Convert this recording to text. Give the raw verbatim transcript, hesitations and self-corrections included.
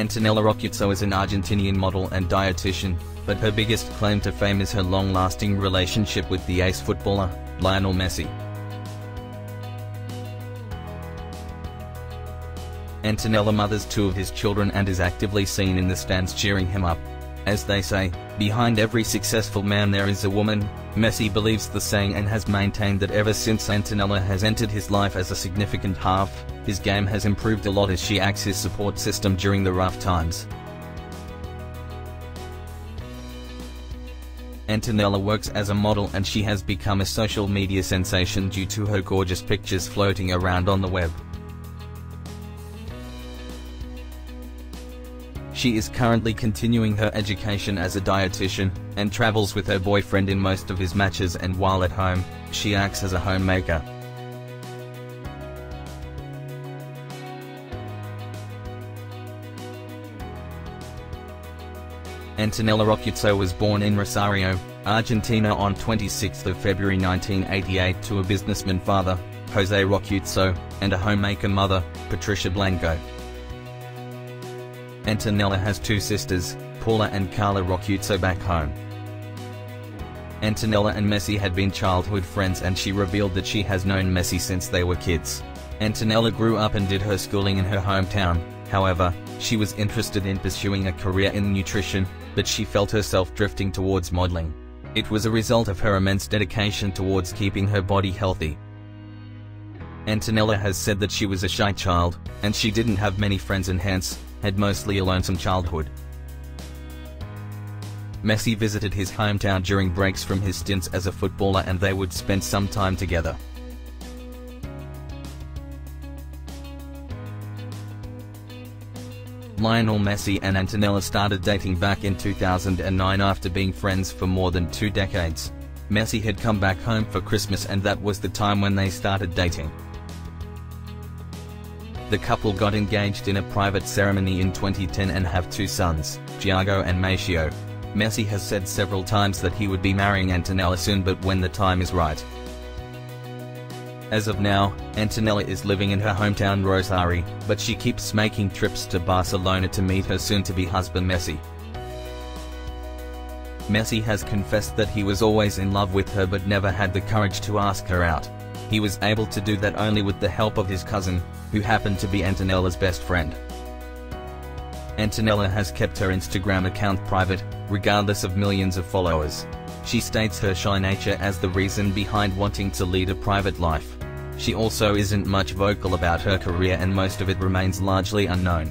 Antonela Roccuzzo is an Argentinian model and dietitian, but her biggest claim to fame is her long-lasting relationship with the ace footballer, Lionel Messi. Antonela mothers two of his children and is actively seen in the stands cheering him up. As they say, behind every successful man there is a woman. Messi believes the saying and has maintained that ever since Antonela has entered his life as a significant half, his game has improved a lot as she acts his support system during the rough times. Antonela works as a model and she has become a social media sensation due to her gorgeous pictures floating around on the web. She is currently continuing her education as a dietitian, and travels with her boyfriend in most of his matches, and while at home, she acts as a homemaker. Antonela Roccuzzo was born in Rosario, Argentina on the twenty-sixth of February nineteen eighty-eight to a businessman father, José Roccuzzo, and a homemaker mother, Patricia Blanco. Antonela has two sisters, Paula and Carla Roccuzzo, back home. Antonela and Messi had been childhood friends and she revealed that she has known Messi since they were kids. Antonela grew up and did her schooling in her hometown. However, she was interested in pursuing a career in nutrition, but she felt herself drifting towards modeling. It was a result of her immense dedication towards keeping her body healthy. Antonela has said that she was a shy child, and she didn't have many friends and hence, had mostly a lonesome childhood. Messi visited his hometown during breaks from his stints as a footballer and they would spend some time together. Lionel Messi and Antonela started dating back in two thousand nine after being friends for more than two decades. Messi had come back home for Christmas and that was the time when they started dating. The couple got engaged in a private ceremony in twenty ten and have two sons, Thiago and Maceo. Messi has said several times that he would be marrying Antonela soon, but when the time is right. As of now, Antonela is living in her hometown Rosario, but she keeps making trips to Barcelona to meet her soon-to-be husband Messi. Messi has confessed that he was always in love with her but never had the courage to ask her out. He was able to do that only with the help of his cousin, who happened to be Antonela's best friend. Antonela has kept her Instagram account private, regardless of millions of followers. She states her shy nature as the reason behind wanting to lead a private life. She also isn't much vocal about her career and most of it remains largely unknown.